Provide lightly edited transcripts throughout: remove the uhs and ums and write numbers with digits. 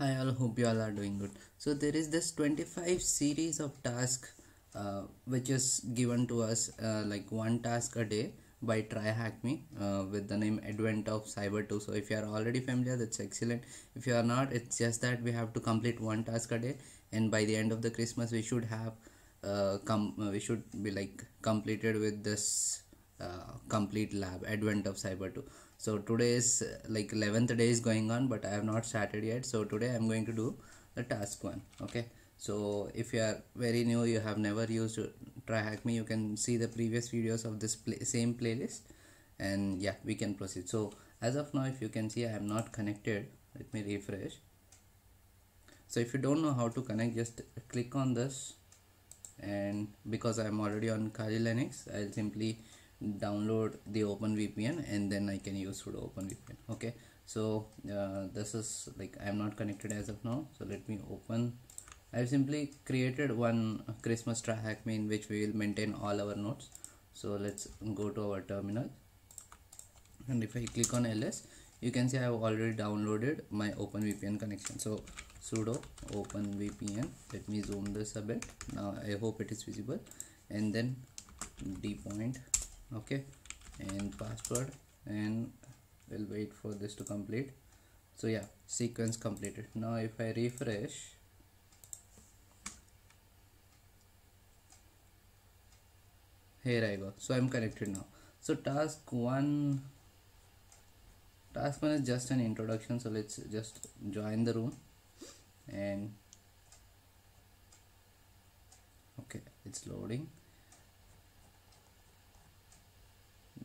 Hi all, hope you all are doing good. So there is this 25 series of tasks which is given to us like one task a day by TryHackMe with the name Advent of Cyber 2. So if you are already familiar, that's excellent. If you are not, it's just that we have to complete one task a day, and by the end of the Christmas we should have completed with this complete lab, Advent of Cyber 2. So today is like 11th day is going on, but I have not started yet. So today I'm going to do the task one. Okay, so if you are very new, you have never used TryHackMe, you can see the previous videos of this same playlist, and yeah, we can proceed. So as of now, if you can see, I am not connected. Let me refresh. So if you don't know how to connect, just click on this, and because I'm already on Kali Linux, I'll simply download the OpenVPN and then I can use sudo OpenVPN. Okay, so this is like I am not connected as of now, so let me open. I have simply created one Christmas TryHackMe in which we will maintain all our nodes. So let's go to our terminal, and if I click on ls, you can see I have already downloaded my OpenVPN connection. So sudo openvpn, let me zoom this a bit. Now I hope it is visible, and then dpoint. Okay, and password, and we'll wait for this to complete. So yeah, sequence completed. Now if I refresh, here I go. So I'm connected now. So task one is just an introduction. So let's just join the room, and okay, it's loading.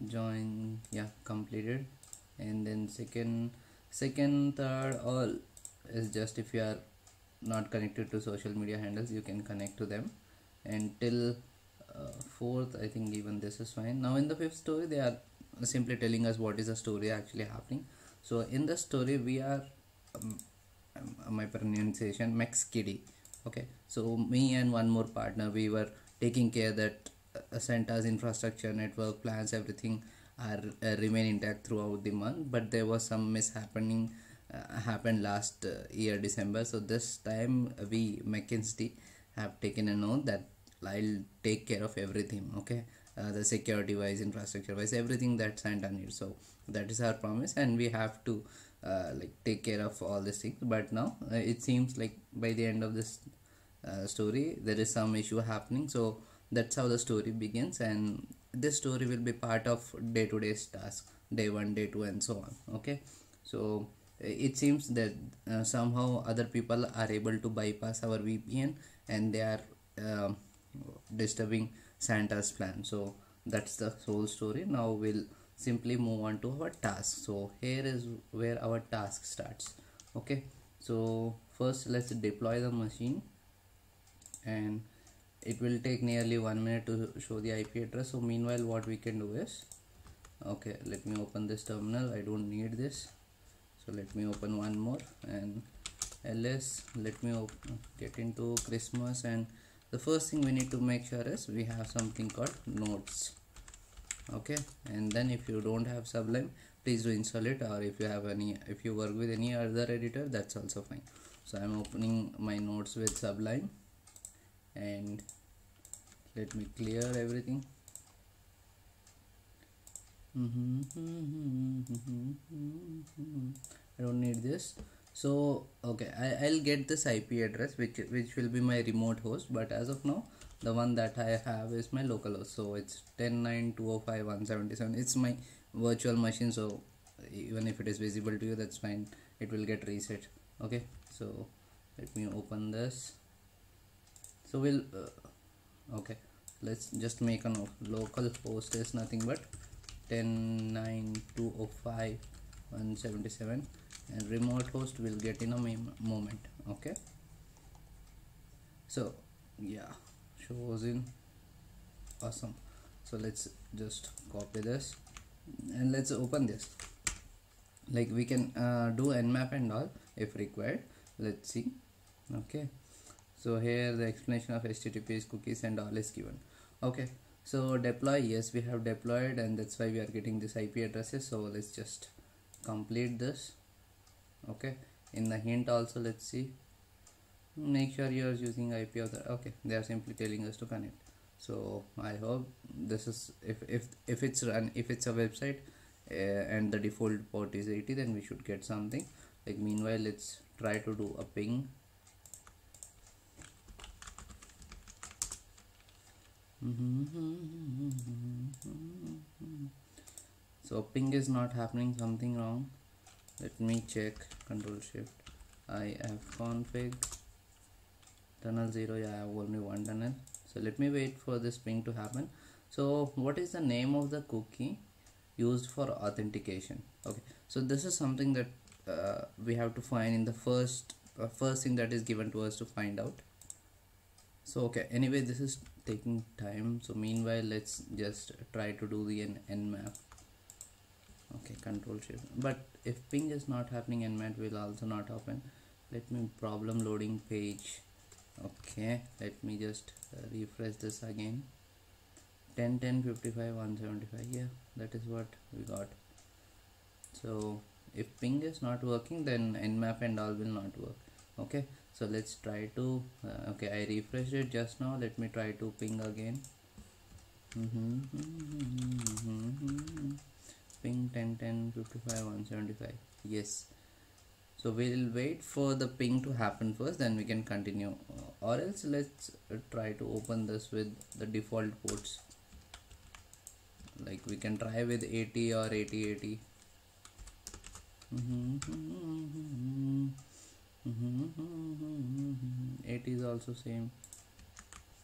Join, yeah, completed. And then second, third, all is just if you are not connected to social media handles, you can connect to them. And till fourth, I think even this is fine. Now in the fifth story, they are simply telling us what is the story actually happening. So in the story, we are my pronunciation, Max Kiddy. Okay, so me and one more partner, we were taking care that Santa's infrastructure, network, plans, everything are remain intact throughout the month, but there was some mishappening happened last year December. So this time we, McKinsey, have taken a note that I'll take care of everything. Okay, the security wise, infrastructure wise, everything that Santa needs. So that is our promise, and we have to take care of all these things. But now it seems like by the end of this story, there is some issue happening. So that's how the story begins, and this story will be part of day-to-day's task, day 1, day 2, and so on. Okay, so it seems that somehow other people are able to bypass our VPN, and they are disturbing Santa's plan. So that's the whole story. Now we'll simply move on to our task. So here is where our task starts. Okay, so first let's deploy the machine, and it will take nearly 1 minute to show the IP address. So meanwhile, what we can do is, okay, let me open this terminal. I don't need this, so let me open one more, and ls, let me get into Christmas. And the first thing we need to make sure is we have something called nodes. Okay, and then if you don't have Sublime, please do install it, or if you have any, if you work with any other editor, that's also fine. So I'm opening my nodes with Sublime, and let me clear everything. I don't need this. So okay, I'll get this IP address which will be my remote host, but as of now the one that I have is my local host. So it's 10.9.205.177. It's my virtual machine, so even if it is visible to you, that's fine, it will get reset. Okay, so let me open this. So we'll okay, let's just make a note. Local host is nothing but 10.9.205.177, and remote host will get in a moment. Okay, so yeah, shows in, awesome. So let's just copy this, and let's open this. Like we can do nmap and all if required. Let's see. Okay, so here the explanation of HTTP's cookies and all is given. Okay, so deploy, yes, we have deployed, and that's why we are getting this IP addresses. So let's just complete this. Okay, in the hint also, let's see, make sure you are using IP of the, okay, they are simply telling us to connect. So I hope this is, if it's run, if it's a website and the default port is 80, then we should get something like, meanwhile let's try to do a ping. So ping is not happening, something wrong. Let me check. Control Shift I have config tunnel 0. Yeah, I have only one tunnel, so let me wait for this ping to happen. So what is the name of the cookie used for authentication? Okay, so this is something that we have to find in the first thing that is given to us to find out. So okay, anyway, this is taking time, so meanwhile let's just try to do the nmap. Okay, Control Shift, but if ping is not happening, nmap will also not happen. Let me problem loading page. Okay, let me just refresh this again. 10 10 55 175. Yeah, that is what we got. So if ping is not working, then nmap and all will not work. Okay, so let's try to okay, I refreshed it just now. Let me try to ping again. Ping 10 10 55 175. Yes, so we'll wait for the ping to happen first, then we can continue, or else let's try to open this with the default ports. Like we can try with 80 or 8080. It is also same.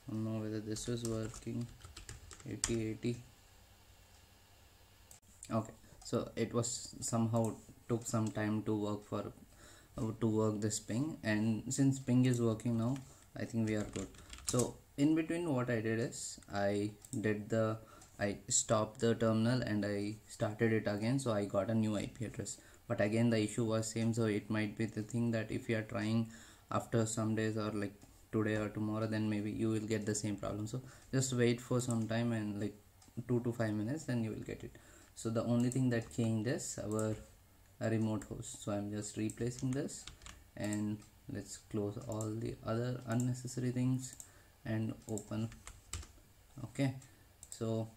I don't know whether this is working. 8080. Okay, so it was somehow took some time to work for to work this ping, and since ping is working now, I think we are good. So in between, what I did is I stopped the terminal and I started it again, so I got a new IP address. But again, the issue was same, so it might be the thing that if you are trying after some days or like today or tomorrow, then maybe you will get the same problem. So just wait for some time, and like 2 to 5 minutes, then you will get it. So the only thing that changed is our remote host. So I'm just replacing this, and let's close all the other unnecessary things and open. Okay, so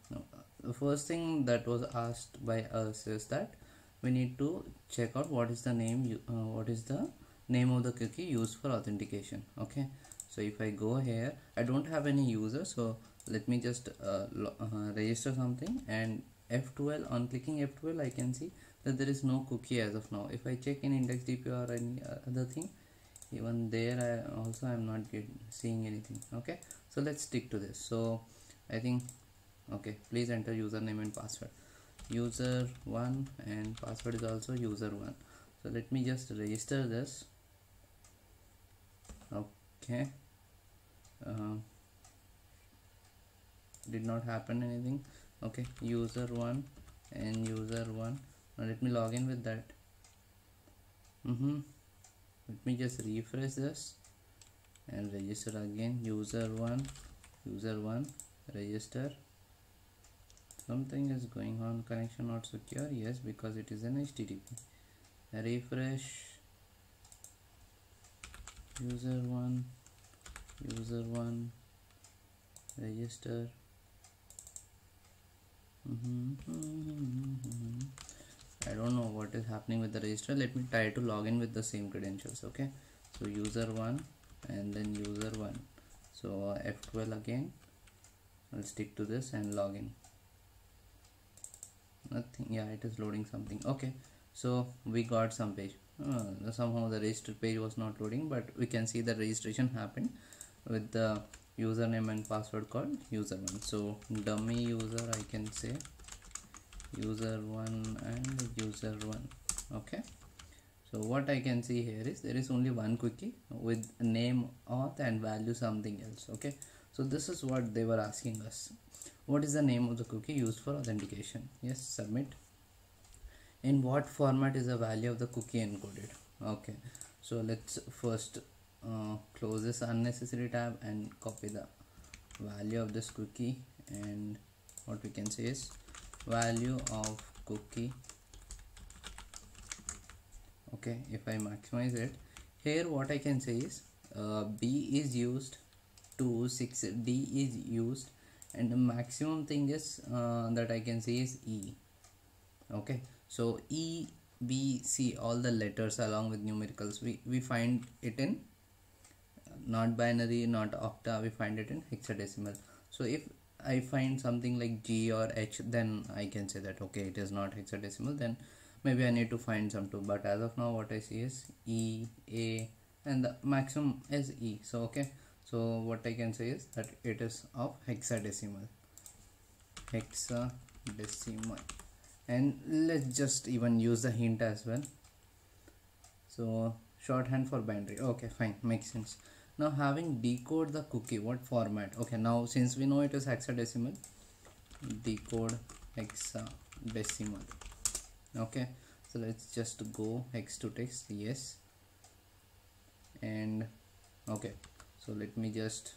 the first thing that was asked by us is that we need to check out what is the name of the cookie used for authentication. Okay, so if I go here, I don't have any user, so let me just register something, and F12, on clicking F12, I can see that there is no cookie as of now. If I check in index DP or any other thing, even there I also am not seeing anything. Okay, so let's stick to this. So I think, okay, please enter username and password. User1 and password is also user1. So let me just register this. Okay, did not happen anything. Okay, user1 and user1. Now let me log in with that. Let me just refresh this and register again. User1 register. Something is going on. Connection not secure. Yes, because it is an HTTP. Refresh. User1 register. I don't know what is happening with the register. Let me try to log in with the same credentials. Okay, so user1 and then user1. So F12 again. I'll stick to this and log in. Nothing. Yeah, it is loading something. Okay, so we got some page. Somehow the register page was not loading, but we can see the registration happened with the username and password called user1. So dummy user, I can say user1 and user1. Okay, so what I can see here is there is only one cookie with name, auth, and value something else. Okay, so this is what they were asking us. What is the name of the cookie used for authentication? Yes, submit. In what format is the value of the cookie encoded? Okay, so let's first close this unnecessary tab and copy the value of this cookie, and what we can say is value of cookie. Okay, if I maximize it here, what I can say is B is used, 2 6, D is used, and the maximum thing is that I can say is E. Okay, so E, B, C, all the letters along with numericals, we find it in not binary, not octa, we find it in hexadecimal. So if I find something like G or H, then I can say that okay, it is not hexadecimal, then maybe I need to find some too. But as of now, what I see is E, A, and the maximum is E. So okay, so what I can say is that it is of hexadecimal. Hexadecimal. And let's just even use the hint as well. So shorthand for binary. Okay, fine, makes sense. Now having decode the cookie, what format? Okay, now since we know it is hexadecimal, decode hexadecimal. Okay, so let's just go hex to text, yes. And okay, so let me just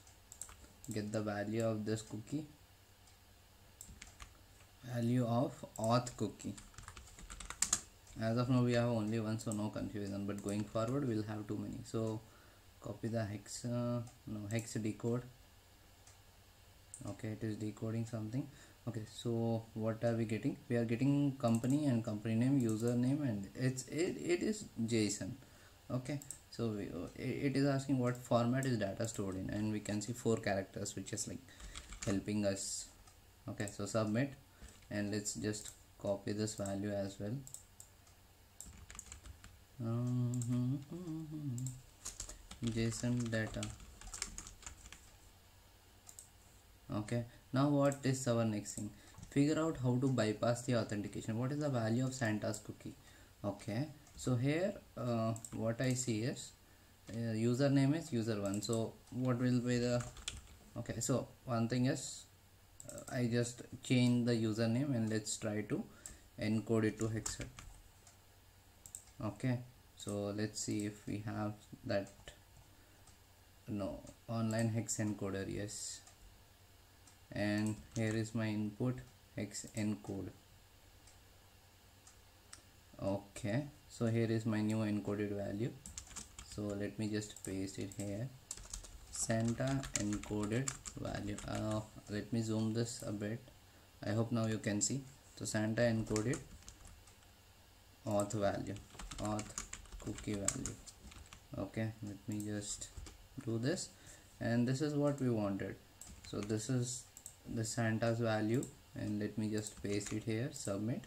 get the value of this cookie, value of auth cookie. As of now we have only one, so no confusion, but going forward we'll have too many. So copy the hex, hex decode. Okay, it is decoding something. Okay, so what are we getting? We are getting company and company name, username, and it is JSON. Okay, so it is asking what format is data stored in, and we can see 4 characters, which is like helping us. Okay, so submit, and let's just copy this value as well. JSON data. Okay, now what is our next thing? Figure out how to bypass the authentication. What is the value of Santa's cookie? Okay, so here what I see is username is user1. So what will be the, okay, so one thing is I just change the username and let's try to encode it to hexa. Okay, so let's see if we have that. No, online hex encoder, yes. And here is my input, hex encode. Okay, so here is my new encoded value. So let me just paste it here. Santa encoded value. Let me zoom this a bit. I hope now you can see. So Santa encoded auth value, auth cookie value. Okay, let me just do this, and this is what we wanted. So this is the Santa's value, and let me just paste it here, submit.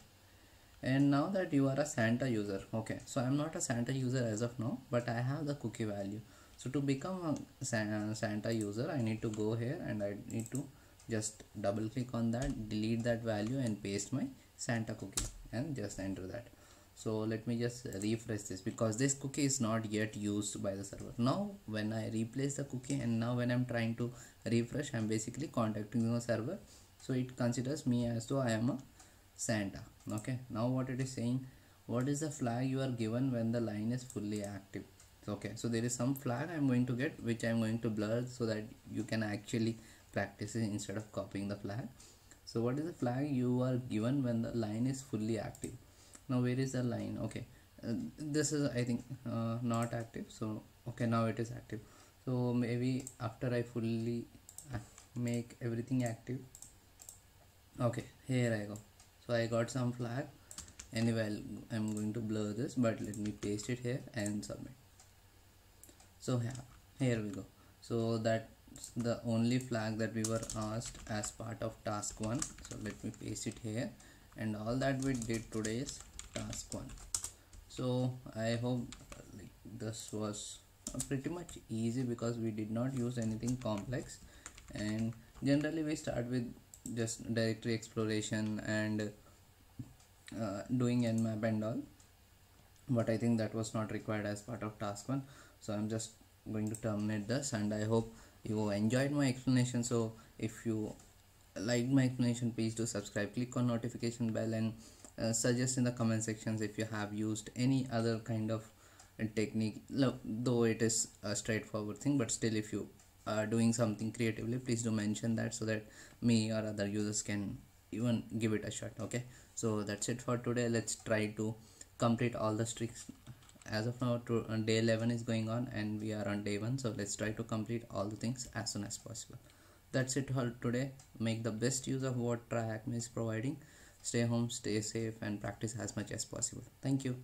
And now that you are a Santa user, okay, so I'm not a Santa user as of now, but I have the cookie value. So to become a Santa user, I need to go here and I need to just double click on that, delete that value and paste my Santa cookie and just enter that. So let me just refresh this, because this cookie is not yet used by the server. Now when I replace the cookie and now when I'm trying to refresh, I'm basically contacting the server. So it considers me as though I am a Santa. Okay, now what it is saying, what is the flag you are given when the line is fully active? Okay, so there is some flag I'm going to get, which I'm going to blur so that you can actually practice it instead of copying the flag. So what is the flag you are given when the line is fully active? Now where is the line? Okay, this is I think not active. So okay, now it is active. So maybe after I fully make everything active. Okay, here I go. So I got some flag. Anyway, I'm going to blur this, but let me paste it here and submit. So here we go. So that's the only flag that we were asked as part of task 1. So let me paste it here, and all that we did today is task 1. So I hope this was pretty much easy, because we did not use anything complex, and generally we start with just directory exploration and doing nmap and all, but I think that was not required as part of task 1. So I'm just going to terminate this, and I hope you enjoyed my explanation. So if you liked my explanation, please do subscribe, click on notification bell, and suggest in the comment sections if you have used any other kind of technique, though it is a straightforward thing, but still if you are doing something creatively, please do mention that so that me or other users can even give it a shot. Okay, so that's it for today. Let's try to complete all the tricks as of now day 11 is going on and we are on day 1, so let's try to complete all the things as soon as possible. That's it for today. Make the best use of what TryHackMe is providing. Stay home, stay safe, and practice as much as possible. Thank you.